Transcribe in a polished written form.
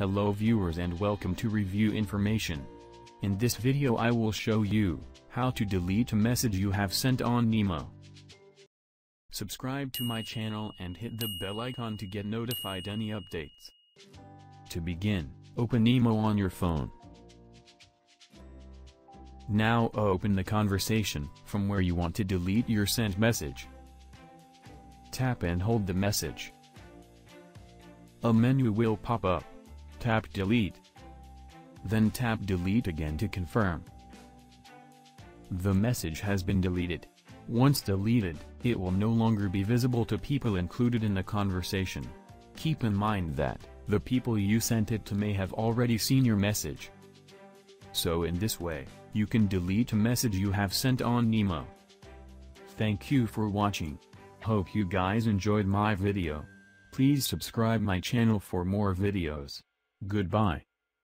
Hello viewers and welcome to Review Information. In this video I will show you how to delete a message you have sent on Imo. Subscribe to my channel and hit the bell icon to get notified any updates. To begin, open Imo on your phone. Now open the conversation from where you want to delete your sent message. Tap and hold the message. A menu will pop up. Tap delete. Then tap delete again to confirm. The message has been deleted. Once deleted, it will no longer be visible to people included in the conversation. Keep in mind that the people you sent it to may have already seen your message. So in this way, you can delete a message you have sent on Imo. Thank you for watching. Hope you guys enjoyed my video. Please subscribe my channel for more videos. Goodbye.